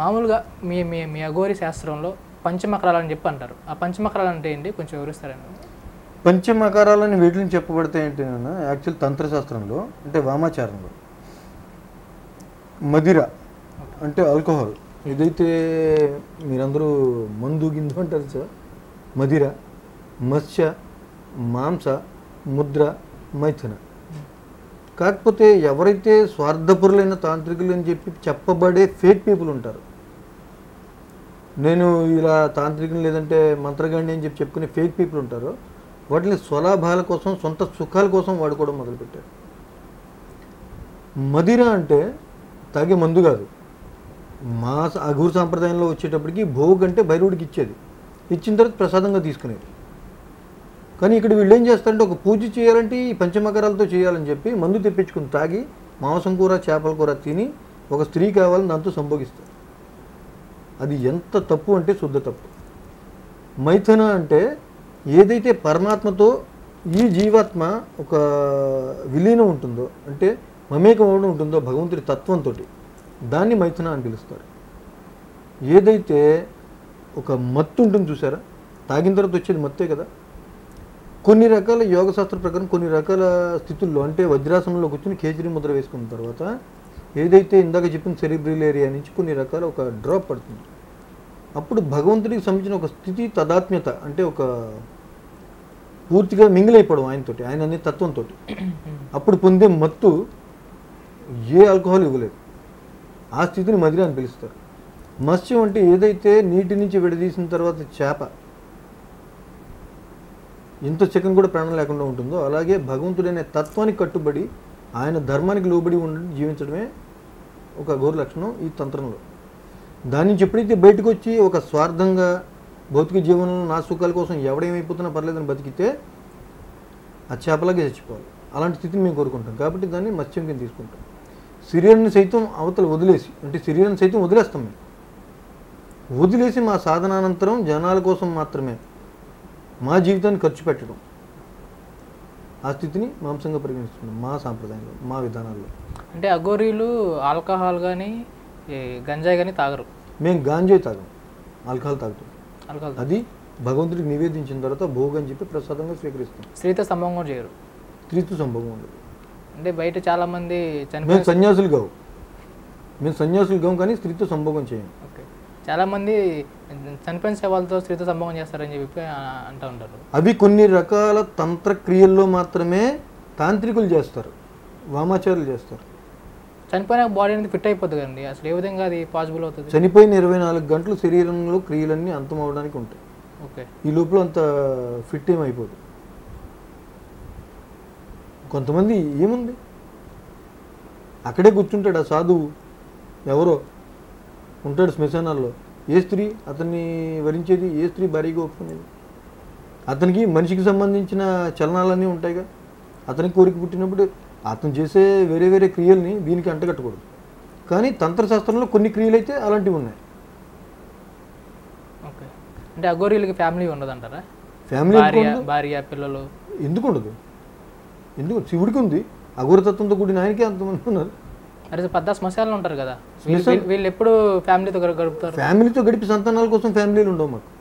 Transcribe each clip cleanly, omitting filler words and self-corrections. మామూలుగా మీ అఘోరి శాస్త్రంలో పంచమకరాలని చెప్పి అంటారు। ఆ పంచమకరాలు అంటే ఏంటి కొంచెం వివరిస్తారండి? పంచమకరాలని వీటిని చెప్పబడతే ఏంటి అన్న యాక్చువల్ తంత్ర శాస్త్రంలో అంటే వామాచారంలో మదిర అంటే ఆల్కహాల్, ఏదైతే మీరందరూ మందు గిందు అంటారు సార్, మదిర, మత్స్య, మాంస, ముద్ర, మైథున। కాకపోతే ఎవరైతే స్వార్థపరులైన తాంత్రికులు అని చెప్పి చెప్పబడే ఫేక్ పీపుల్ ఉంటారు, నేను ఇలా తాంత్రికం లేదంటే మంత్రగాండి అని చెప్పి చెప్పుకునే ఫేక్ పీపుల్ ఉంటారు, వాటిని స్వలాభాల కోసం సొంత సుఖాల కోసం వాడుకోవడం మొదలుపెట్టారు। మదిర అంటే తాగే మందు కాదు, మా అఘోర సాంప్రదాయంలో వచ్చేటప్పటికి భోగ్ అంటే బైరుడికి ఇచ్చేది, ఇచ్చిన తర్వాత ప్రసాదంగా తీసుకునేది। కానీ ఇక్కడ వీళ్ళు ఏం చేస్తారంటే ఒక పూజ చేయాలంటే ఈ పంచమకరాలతో చేయాలని చెప్పి మందు తెప్పించుకుని తాగి మాంసం కూర చేపల కూర తిని ఒక స్త్రీ కావాలని దాంతో సంభోగిస్తారు। అది ఎంత తప్పు అంటే శుద్ధ తప్పు। మైథున అంటే ఏదైతే పరమాత్మతో ఈ జీవాత్మ ఒక విలీనం ఉంటుందో, అంటే మమేకం అవడం ఉంటుందో భగవంతుడి తత్వంతో, దాన్ని మైథున అని పిలుస్తారు। ఏదైతే ఒక మత్తు ఉంటుంది చూసారా, తాగిన తర్వాత వచ్చేది మత్తే కదా। కొన్ని రకాల యోగశాస్త్ర ప్రకారం కొన్ని రకాల స్థితుల్లో అంటే వజ్రాసనంలో కూర్చొని కేజరీ ముద్ర వేసుకున్న తర్వాత ఏదైతే ఇందాక చెప్పిన సెరిబ్రల్ ఏరియా నుంచి కొన్ని రకాల ఒక డ్రాప్ పడుతుంది, అప్పుడు భగవంతుడికి సంబంధించిన ఒక స్థితి తదాత్మ్యత అంటే ఒక పూర్తిగా మింగిలైపోవడం ఆయనతోటి, ఆయన అనే తత్వంతో, అప్పుడు పొందే మత్తు ఏ ఆల్కహాల్ ఇవ్వలేదు, ఆ స్థితిని మదిరా అని పిలుస్తారు। మత్స్యం అంటే ఏదైతే నీటి నుంచి విడదీసిన తర్వాత చేప ఇంత సెకండ్ కూడా ప్రాణం లేకుండా ఉంటుందో, అలాగే భగవంతుడనే తత్వానికి కట్టుబడి ఆయన ధర్మానికి లోబడి ఉండి జీవించడమే ఒక అఘోర లక్షణం ఈ తంత్రంలో। దాని నుంచి ఎప్పుడైతే బయటకు వచ్చి ఒక స్వార్థంగా భౌతిక జీవనంలో నా సుఖాల కోసం ఎవడేమైపోతున్నా పర్లేదని బతికితే ఆ చేపలాగే చచ్చిపోవాలి, అలాంటి స్థితిని మేము కోరుకుంటాం। కాబట్టి దాన్ని మత్స్యం కింద తీసుకుంటాం। శరీరాన్ని సైతం అవతల వదిలేసి, అంటే శరీరాన్ని సైతం వదిలేస్తాం మేము, వదిలేసి మా సాధనానంతరం జనాల కోసం మాత్రమే మా జీవితాన్ని ఖర్చు పెట్టడం, ఆ స్థితిని మాంసంగా పరిగణిస్తున్నాం మా సాంప్రదాయంలో మా విధానాల్లో। అంటే అఘోరీలు ఆల్కహాల్ కానీ గంజాయి కానీ తాగరు, మేము గాంజాయి తాగం, ఆల్కహాల్ తాగుతాం। ఆల్కహాల్ అది భగవంతుడికి నివేదించిన తర్వాత భోగం అని చెప్పి ప్రసాదంగా స్వీకరిస్తాం। స్త్రీతో సంభోగం చేయరు, స్త్రీతో సంభోగం ఉండదు। అంటే బయట చాలామంది మేము సన్యాసులు కావు, మేము సన్యాసులు కావు కానీ స్త్రీతో సంభోగం చేయం। ఓకే, చాలామంది చనిపోయిన శవాలతో స్త్రీతో సంభోగం చేస్తారని చెప్పి అంటూ ఉంటారు। అవి కొన్ని రకాల తంత్రక్రియల్లో మాత్రమే తాంత్రికులు చేస్తారు, వామాచారులు చేస్తారు। చనిపోయిన బాడీ అనేది ఫిట్ అయిపోతుంది కదండి, అసలు ఏ విధంగా అది పాసిబుల్ అవుతుంది? చనిపోయిన 24 గంటలు శరీరంలో క్రియలన్నీ అంతం అవడానికి ఉంటాయి। ఓకే, ఈ లోపల అంత ఫిట్ ఏమైపోతుంది? కొంతమంది ఏముంది అక్కడే కూర్చుంటాడు ఆ సాధువు, ఎవరో ఉంటాడు శ్మశానాల్లో, ఏ స్త్రీ అతన్ని వరించేది, ఏ స్త్రీ భారీగా ఒప్పుకునేది? అతనికి మనిషికి సంబంధించిన చలనాలన్నీ ఉంటాయిగా, అతనికి కోరిక పుట్టినప్పుడు అతను చేసే వేరే వేరే క్రియల్ని దీనికి అంటగట్టకూడదు। కానీ తంత్రశాస్త్రంలో కొన్ని క్రియలు అయితే అలాంటివి ఉన్నాయి। ఓకే, అంటే అఘోరీలకి ఫ్యామిలీ ఉండదంటారా? ఫ్యామిలీ భార్య పిల్లలు ఎందుకు ఉండదు? ఎందుకు? శివుడికి ఉంది, అఘోరతత్వంతో కూడిన ఆయనకే అంతమంది ఉన్నారు। అరే పెద్ద శ్మశానాలు ఉంటారు కదా, వీళ్ళు ఎప్పుడు ఫ్యామిలీతో గడుపుతారు? ఫ్యామిలీతో గడిపి సంతానాల కోసం ఫ్యామిలీలు ఉండవు మాకు,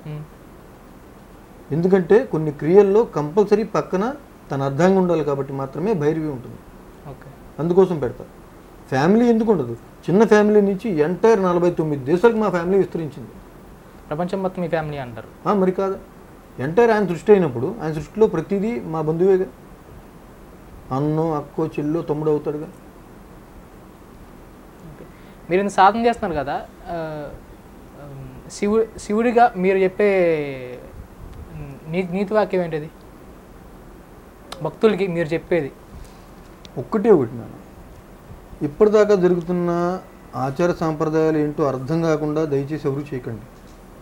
ఎందుకంటే కొన్ని క్రియల్లో కంపల్సరీ పక్కన తన అర్థంగా ఉండాలి కాబట్టి మాత్రమే భైరవి ఉంటుంది। ఓకే, అందుకోసం పెడతారు। ఫ్యామిలీ ఎందుకు ఉండదు? చిన్న ఫ్యామిలీ నుంచి ఎంటైర్ 49 దేశాలకు మా ఫ్యామిలీ విస్తరించింది, ప్రపంచం మొత్తం మీ ఫ్యామిలీ అంటారు మరి కాదు? ఎంటైర్ ఆయన సృష్టి అయినప్పుడు ఆయన సృష్టిలో ప్రతిదీ మా బంధువేగా, అన్నో అక్కో చెల్లో తమ్ముడు అవుతాడుగా। మీరు ఇంత సాధన చేస్తున్నారు కదా, శివుడిగా మీరు చెప్పే నీతి వాక్యం ఏంటిది భక్తులకి మీరు చెప్పేది? ఒక్కటి నేను ఇప్పటిదాకా జరుగుతున్న ఆచార సాంప్రదాయాలు ఏంటో అర్థం కాకుండా దయచేసి ఎవరు చేయకండి।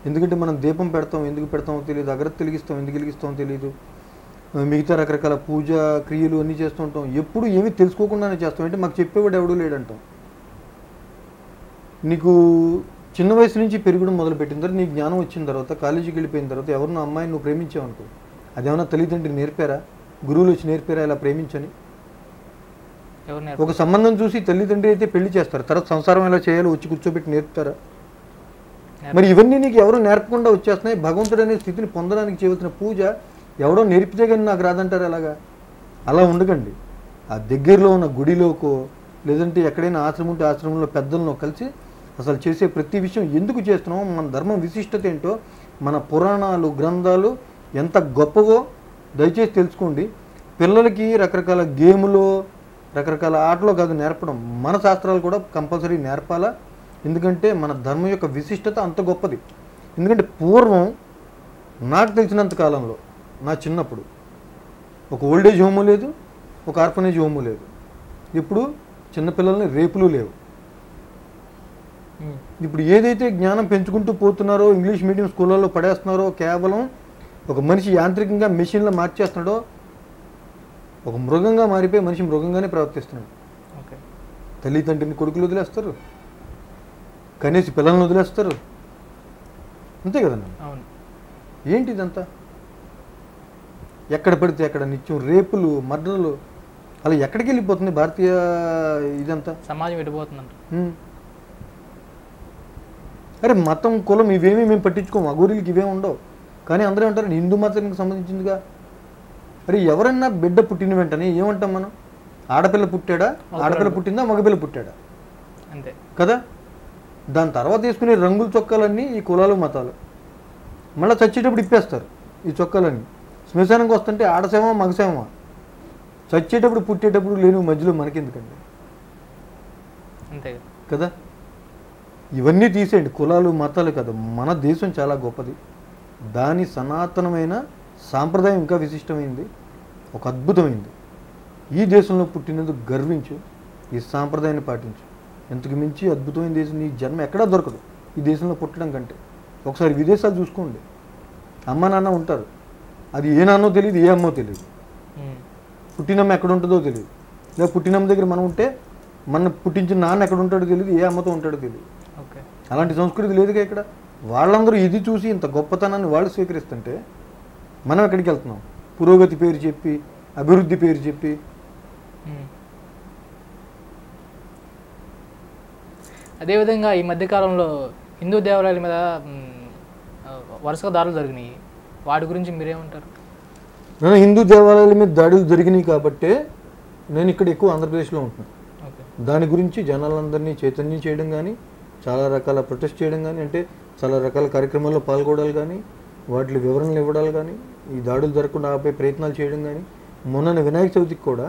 ఎందుకంటే మనం దీపం పెడతాం, ఎందుకు పెడతామో తెలియదు, అగరత్తి వెలిగిస్తాం, ఎందుకు వెలిగిస్తామో తెలియదు, మిగతా రకరకాల పూజ క్రియలు అన్నీ చేస్తూ ఉంటాం, ఎప్పుడు ఏమీ తెలుసుకోకుండానే చేస్తాం। అంటే మాకు చెప్పేవాడు ఎవడూ లేడంటాం। నీకు చిన్న వయసు నుంచి పెరగడం మొదలుపెట్టిన తర్వాత, నీకు జ్ఞానం వచ్చిన తర్వాత, కాలేజీకి వెళ్ళిపోయిన తర్వాత ఎవరినో అమ్మాయిని నువ్వు ప్రేమించావు అనుకో, అదేమన్నా తల్లిదండ్రులు నేర్పారా? గురువులు వచ్చి నేర్పారా ఇలా ప్రేమించని? ఒక సంబంధం చూసి తల్లిదండ్రి అయితే పెళ్లి చేస్తారు, తర్వాత సంసారం ఎలా చేయాలో వచ్చి కూర్చోబెట్టి నేర్పుతారా? మరి ఇవన్నీ నీకు ఎవరు నేర్పకుండా వచ్చేస్తున్నాయి. భగవంతుడి అనే స్థితిని పొందడానికి చేస్తున్న పూజ ఎవరో నేర్పితే గాని నాకు రాదంటారు. అలాగా అలా ఉండకండి. ఆ దగ్గరలో ఉన్న గుడిలోకో లేదంటే ఎక్కడైనా ఆశ్రమం ఉంటే ఆశ్రమంలో పెద్దలను కలిసి అసలు చేసే ప్రతి విషయం ఎందుకు చేస్తున్నామో, మన ధర్మం విశిష్టత ఏంటో, మన పురాణాలు గ్రంథాలు ఎంత గొప్పవో దయచేసి తెలుసుకోండి. పిల్లలకి రకరకాల గేములో రకరకాల ఆటలో కాదు నేర్పడం, మన శాస్త్రాలు కూడా కంపల్సరీ నేర్పాలా. ఎందుకంటే మన ధర్మం యొక్క విశిష్టత అంత గొప్పది. ఎందుకంటే పూర్వం నాకు తెలిసినంత కాలంలో నా చిన్నప్పుడు ఒక ఓల్డేజ్ హోము లేదు, ఒక ఆర్ఫనేజ్ హోము లేదు. ఇప్పుడు చిన్నపిల్లల్ని రేపులు లేవు. ఇప్పుడు ఏదైతే జ్ఞానం పెంచుకుంటూ పోతున్నారో, ఇంగ్లీష్ మీడియం స్కూళ్ళల్లో పడేస్తున్నారో, కేవలం ఒక మనిషి యాంత్రికంగా మెషిన్లో మార్చేస్తున్నాడో, ఒక మృగంగా మారిపోయి మనిషి మృగంగానే ప్రవర్తిస్తున్నాడు. తల్లిదండ్రిని కొడుకులు వదిలేస్తారు, కనీసం పిల్లలను వదిలేస్తారు. అంతే కదండి. ఏంటి ఇదంతా? ఎక్కడ పడితే అక్కడ నిత్యం రేపులు, మర్డర్లు, అలా ఎక్కడికి వెళ్ళిపోతుంది భారతీయ ఇదంతా సమాజం? వెళ్ళిపోతుందంట. అరే మతం కులం ఇవేమీ మేము పట్టించుకోము, అఘోరీలకి ఇవేమి ఉండవు. కానీ అందరూ అంటారు హిందూ మతానికి సంబంధించిందిగా. అరే ఎవరన్నా బిడ్డ పుట్టిన వెంటనే ఏమంటాం మనం? ఆడపిల్ల పుట్టాడా, ఆడపిల్ల పుట్టిందా, మగపిల్ల పుట్టాడా, అంతే కదా. దాని తర్వాత తీసుకునే రంగుల చొక్కాలన్నీ ఈ కులాలు మతాలు. మళ్ళీ చచ్చేటప్పుడు ఇప్పేస్తారు ఈ చొక్కాలన్నీ. శ్మశానానికి వస్తుంటే ఆడసేమా మగసేమా, చచ్చేటప్పుడు పుట్టేటప్పుడు లేని మధ్యలో మనకెందుకండి, అంతే కదా. ఇవన్నీ తీసేయండి, కులాలు మతాలు కదా. మన దేశం చాలా గొప్పది, దాని సనాతనమైన సాంప్రదాయం ఇంకా విశిష్టమైంది, ఒక అద్భుతమైంది. ఈ దేశంలో పుట్టినందుకు గర్వించు, ఈ సాంప్రదాయాన్ని పాటించు. ఇంతకు మించి అద్భుతమైన దేశం నీ జన్మ ఎక్కడా దొరకదు ఈ దేశంలో పుట్టడం కంటే. ఒకసారి విదేశాలు చూసుకోండి, అమ్మ నాన్న ఉంటారు, అది ఏ నాన్నో తెలియదు, ఏ అమ్మో తెలియదు, పుట్టినమ్మ ఎక్కడ ఉంటుందో తెలియదు, లేదా పుట్టినమ్మ దగ్గర మనం ఉంటే మన పుట్టించిన నాన్న ఎక్కడ ఉంటాడో తెలియదు, ఏ అమ్మతో ఉంటాడో తెలియదు. అలాంటి సంస్కృతి లేదుగా ఇక్కడ. వాళ్ళందరూ ఇది చూసి ఇంత గొప్పతనాన్ని వాళ్ళు స్వీకరిస్తుంటే మనం ఎక్కడికి వెళ్తున్నాం? పురోగతి పేరు చెప్పి, అభివృద్ధి పేరు చెప్పి. అదేవిధంగా ఈ మధ్యకాలంలో హిందూ దేవాలయాల మీద వరుసగా దాడులు జరిగినాయి, వాటి గురించి మీరేమంటారు? నేను హిందూ దేవాలయాల మీద దాడులు జరిగినాయి కాబట్టి నేను ఇక్కడ ఎక్కువ ఆంధ్రప్రదేశ్లో ఉంటున్నాను. దాని గురించి జనాలందరినీ చైతన్యం చేయడం కానీ, చాలా రకాల ప్రొటెస్ట్ చేయడం కానీ, అంటే చాలా రకాల కార్యక్రమాల్లో పాల్గొడాలి కానీ, వాటిలో వివరణలు ఇవ్వడాలు కానీ, ఈ దాడులు జరగకుండా ఆపే ప్రయత్నాలు చేయడం కానీ. మొన్న వినాయక చవితికి కూడా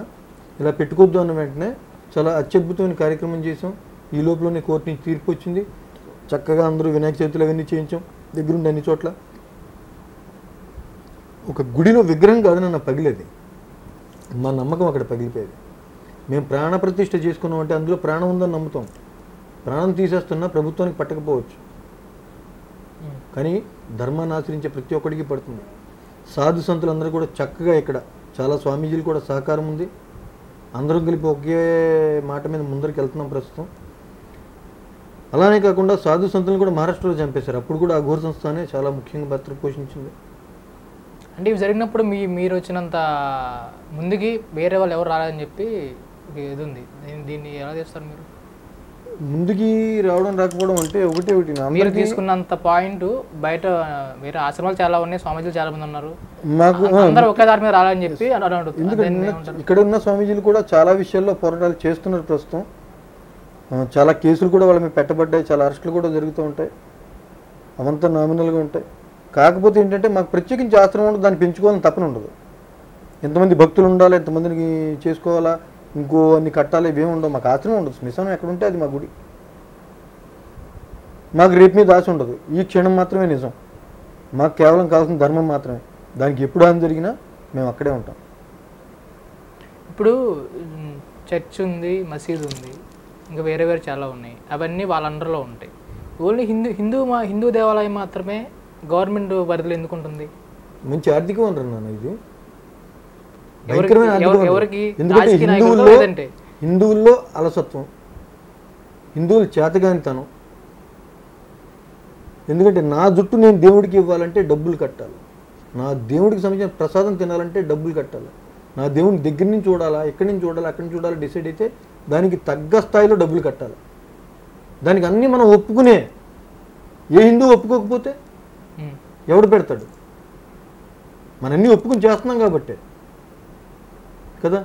ఇలా పెట్టుకోవద్దు అన్న వెంటనే చాలా అత్యద్భుతమైన కార్యక్రమం చేసాం. ఈ లోపలనే కోర్టు నుంచి తీర్పు వచ్చింది, చక్కగా అందరూ వినాయక చవితిలో అవన్నీ చేయించాం దగ్గరుండి అన్ని చోట్ల. ఒక గుడిలో విగ్రహం కాదు నన్ను పగిలేది, మా నమ్మకం అక్కడ పగిలిపోయేది. మేము ప్రాణ ప్రతిష్ఠ చేసుకున్నాం అంటే అందులో ప్రాణం ఉందని నమ్ముతాం. ప్రాణం తీసేస్తున్నా ప్రభుత్వానికి పట్టకపోవచ్చు, కానీ ధర్మాన్ని ఆచరించే ప్రతి ఒక్కడికి పడుతుంది. సాధు సంతులందరూ కూడా చక్కగా ఇక్కడ చాలా స్వామీజీలు కూడా సహకారం ఉంది, అందరం కలిపి ఒకే మాట మీద ముందరికి వెళ్తున్నాం ప్రస్తుతం. అలానే కాకుండా సాధు సంతులను కూడా మహారాష్ట్రలో చంపేశారు, అప్పుడు కూడా అఘోర సంస్థనే చాలా ముఖ్యంగా పాత్ర పోషించింది. అంటే ఇవి జరిగినప్పుడు మీరు వచ్చినంత ముందుకి వేరే వాళ్ళు ఎవరు రాలేదని చెప్పి ఇది ఉంది, దీన్ని ఎలా చేస్తారు మీరు? ముందుకి రావడం రాకపోవడం అంటే ఒకటి మీరు తీసుకున్నంత పాయింట్ బయట వేరే ఆశ్రమాలు చాలా ఉన్నాయి, స్వామీజీలు చాలా మంది ఉన్నారు, అందరూ ఒకే దాని మీద రాలని చెప్పి. ఇక్కడ ఉన్న స్వామీజీలు కూడా చాలా విషయాల్లో పోరాటాలు చేస్తున్నారు ప్రస్తుతం. చాలా కేసులు కూడా వాళ్ళ మీద పెట్టబడ్డాయి, చాలా అరెస్టులు కూడా జరుగుతూ ఉంటాయి, అవంతా నామినల్గా ఉంటాయి. కాకపోతే ఏంటంటే మాకు ప్రత్యేకించి ఆశ్రమం ఉండదు, దాన్ని పెంచుకోవాలని తప్పని ఉండదు. ఎంతమంది భక్తులు ఉండాలి, ఎంతమందిని చేసుకోవాలా, ఇంకో అన్ని కట్టాలి, ఇవేమి ఉండవు. మాకు ఆశ్రమం ఉండదు, శ్మశానం ఎక్కడ ఉంటే అది మా గుడి. మాకు రేపు మీద ఆశ ఉండదు, ఈ క్షణం మాత్రమే నిజం. మాకు కేవలం కావాల్సిన ధర్మం మాత్రమే, దానికి ఎప్పుడు హాని జరిగినా మేము అక్కడే ఉంటాం. ఇప్పుడు చర్చ్ ఉంది, మసీదు ఉంది, ఇంకా వేరే వేరే చాలా ఉన్నాయి, అవన్నీ వాళ్ళందరిలో ఉంటాయి. ఓన్లీ హిందూ దేవాలయం మాత్రమే గవర్నమెంట్ పరిధిలో ఎందుకు ఉంటుంది? మంచి ఆర్థిక వనరు ఇది. ఎందుకంటే హిందువుల్లో అలసత్వం, హిందువులు చేతగానితనం. ఎందుకంటే నా జుట్టు నేను దేవుడికి ఇవ్వాలంటే డబ్బులు కట్టాలి, నా దేవుడికి సంబంధించిన ప్రసాదం తినాలంటే డబ్బులు కట్టాలి, నా దేవుడిని దగ్గర నుంచి చూడాలా, ఎక్కడి నుంచి చూడాలి, అక్కడి నుంచి చూడాలి డిసైడ్ అయితే దానికి తగ్గ స్థాయిలో డబ్బులు కట్టాలి. దానికి అన్నీ మనం ఒప్పుకునే ఏ హిందూ ఒప్పుకోకపోతే ఎవడు పెడతాడు? మనన్నీ ఒప్పుకొని చేస్తున్నాం కాబట్టి కదా.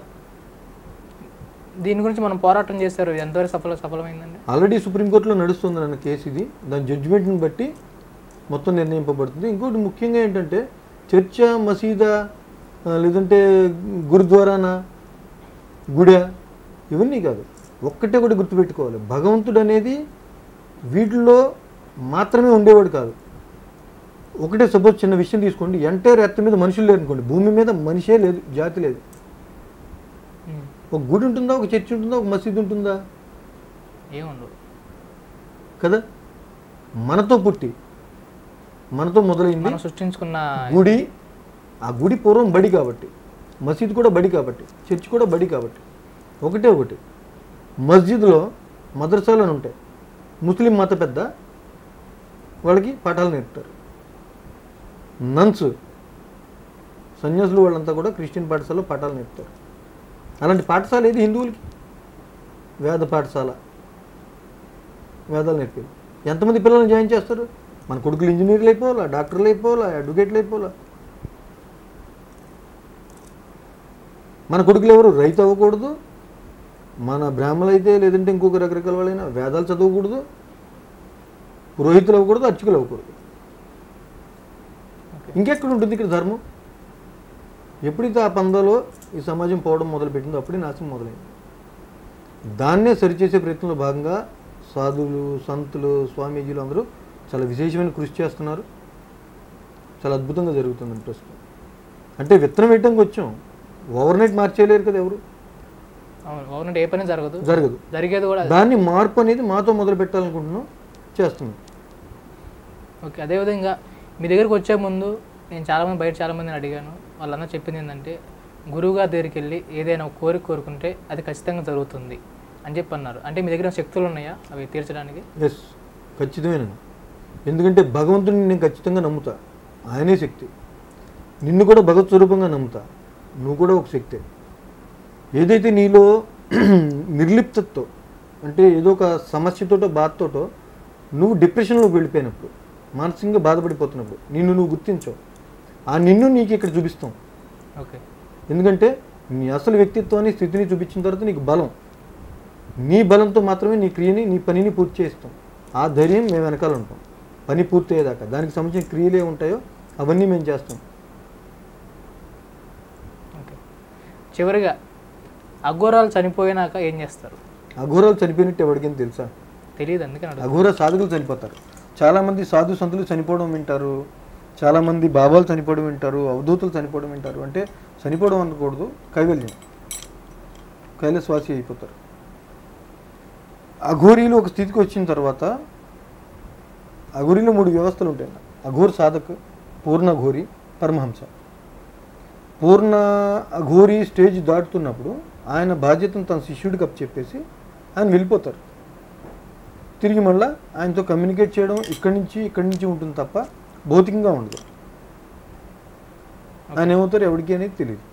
దీని గురించి మనం పోరాటం చేశారు, ఎంతవరకు సఫలమైందండి? ఆల్రెడీ సుప్రీంకోర్టులో నడుస్తుంది అన్న కేసు ఇది, దాని జడ్జిమెంట్ని బట్టి మొత్తం నిర్ణయింపబడుతుంది. ఇంకోటి ముఖ్యంగా ఏంటంటే చర్చ, మసీదా, లేదంటే గురుద్వారానా, గుడ, ఇవన్నీ కాదు. ఒక్కటే కూడా గుర్తుపెట్టుకోవాలి, భగవంతుడు అనేది వీటిలో మాత్రమే ఉండేవాడు కాదు. ఒకటే సపోజ్ చిన్న విషయం తీసుకోండి, ఎంటైర్ ఎర్త్ మీద మనుషులు లేరు అనుకోండి, భూమి మీద మనిషే లేదు, జాతి లేదు. ఒక గుడి ఉంటుందా, ఒక చర్చి ఉంటుందా, ఒక మసీదు ఉంటుందా? ఏముండదు కదా. మనతో పుట్టి మనతో మొదలైంది సృష్టించుకున్న గుడి. ఆ గుడి పూర్వం బడి కాబట్టి, మసీదు కూడా బడి కాబట్టి, చర్చి కూడా బడి కాబట్టి, ఒకటే ఒకటి. మస్జిద్లో మదర్సాలు అని ఉంటాయి, ముస్లిం మత పెద్ద వాళ్ళకి పాఠాలు నేర్పుతారు. నన్స్ సన్యాసులు వాళ్ళంతా కూడా క్రిస్టియన్ పాఠశాలలో పాఠాలు నేర్పుతారు. అలాంటి పాఠశాల ఏది హిందువులకి? వేద పాఠశాల, వేదాలు నేర్పేది. ఎంతమంది పిల్లల్ని జాయిన్ చేస్తారు? మన కొడుకులు ఇంజనీర్లు అయిపోవాలా, డాక్టర్లు అయిపోవాలా, అడ్వకేట్లు అయిపోవాలా? మన కొడుకులు ఎవరు రైతు అవ్వకూడదు, మన బ్రాహ్మణులు అయితే లేదంటే ఇంకొక రకరకాల వాళ్ళైనా వేదాలు చదవకూడదు, పురోహితులు అవ్వకూడదు, అర్చకులు అవ్వకూడదు. ఇంకెక్కడ ఉంటుంది ఇక్కడ ధర్మం? ఎప్పుడైతే ఆ పందాలో ఈ సమాజం పోవడం మొదలుపెట్టిందో అప్పుడే నాశనం మొదలైంది. దాన్నే సరిచేసే ప్రయత్నంలో భాగంగా సాధువులు, సంతులు, స్వామీజీలు అందరూ చాలా విశేషమైన కృషి చేస్తున్నారు. చాలా అద్భుతంగా జరుగుతుంది ప్రస్తుతం. అంటే విత్తనం వేయడానికి వచ్చాం, ఓవర్ నైట్ మార్చేయలేరు కదా ఎవరు. జరగదు. దాన్ని మార్పు అనేది మాతో మొదలు పెట్టాలనుకుంటున్నాం, చేస్తున్నాం. ఓకే, అదేవిధంగా మీ దగ్గరకు వచ్చే ముందు నేను చాలామంది బయట చాలామందిని అడిగాను. వాళ్ళందరూ చెప్పింది ఏంటంటే గురువుగారి దగ్గరికి వెళ్ళి ఏదైనా ఒక కోరిక కోరుకుంటే అది ఖచ్చితంగా జరుగుతుంది అని చెప్పి అన్నారు. అంటే మీ దగ్గర శక్తులు ఉన్నాయా అవి తీర్చడానికి? ఎస్, ఖచ్చితమైన. ఎందుకంటే భగవంతుడిని నేను ఖచ్చితంగా నమ్ముతా, ఆయనే శక్తి. నిన్ను కూడా భగవత్ స్వరూపంగా నమ్ముతా, నువ్వు కూడా ఒక శక్తే. ఏదైతే నీలో నిర్లిప్తతో, అంటే ఏదో ఒక సమస్యతోటో బాధతోటో నువ్వు డిప్రెషన్లో వెళ్ళిపోయినప్పుడు, మానసికంగా బాధపడిపోతున్నప్పుడు నిన్ను నువ్వు గుర్తించావు, ఆ నిన్ను నీకు ఇక్కడ చూపిస్తాం. ఓకే, ఎందుకంటే నీ అసలు వ్యక్తిత్వాన్ని, స్థితిని చూపించిన తర్వాత నీకు బలం, నీ బలంతో మాత్రమే నీ క్రియని, నీ పనిని పూర్తి చేస్తాం. ఆ ధైర్యం మేము వెనకాల ఉంటాం, పని పూర్తి అయ్యేదాకా. దానికి సంబంధించిన క్రియలు ఏమి ఉంటాయో అవన్నీ మేము చేస్తాం. ఓకే, చివరిగా అఘోరాలు చనిపోయినాక ఏం చేస్తారు? అఘోరాలు చనిపోయినట్టు ఎవరికైనా తెలుసా? తెలియదు. అందుకని అఘోర సాధువులు చనిపోతారు. చాలామంది సాధు సంతులు చనిపోవడం వింటారు, చాలామంది బాబాలు చనిపోవడం వింటారు, అవధూతులు చనిపోవడం వింటారు. అంటే చనిపోవడం అనకూడదు, కైవల్యం, కైలాసవాసి అయిపోతారు. అఘోరీలు ఒక స్థితికి వచ్చిన తర్వాత, అఘోరీలో మూడు వ్యవస్థలు ఉంటాయి. అఘోర్ సాధక్, పూర్ణ అఘోరి, పరమహంస. పూర్ణ అఘోరి స్టేజ్ దాటుతున్నప్పుడు ఆయన బాధ్యతను తన శిష్యుడికి అప్పచెప్పేసి ఆయన వెళ్ళిపోతారు. తిరిగి మళ్ళీ ఆయనతో కమ్యూనికేట్ చేయడం ఇక్కడి నుంచి ఉంటుంది తప్ప భౌతికంగా ఉండదు. ఆయన ఏమవుతారు ఎవరికి అనేది తెలియదు.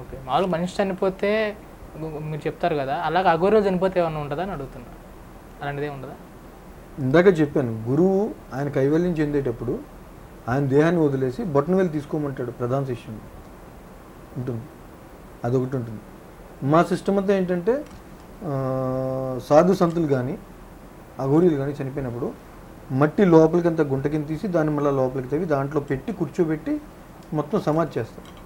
ఓకే, మామూలు మనిషి చనిపోతే మీరు చెప్తారు కదా, అలాగే అఘోరి చనిపోతే ఏమన్నా ఉంటుందా అని అడుగుతున్నా. అలాంటిదే ఉండదా? ఇందాక చెప్పాను, గురువు ఆయన కైవల్యం చెందేటప్పుడు ఆయన దేహాన్ని వదిలేసి బొట్టనవేలు తీసుకోమంటాడు ప్రధాన శిష్యుని. ఉంటుంది, అదొకటి ఉంటుంది. మా సిస్టమ్ అంతా ఏంటంటే సాధు సంతులు కానీ అఘోరీలు కానీ చనిపోయినప్పుడు మట్టి లోపలికి అంతా గుంట కింద తీసి దాన్ని మళ్ళీ లోపలికి తవ్వి దాంట్లో పెట్టి కూర్చోబెట్టి మొత్తం సమాధి చేస్తారు.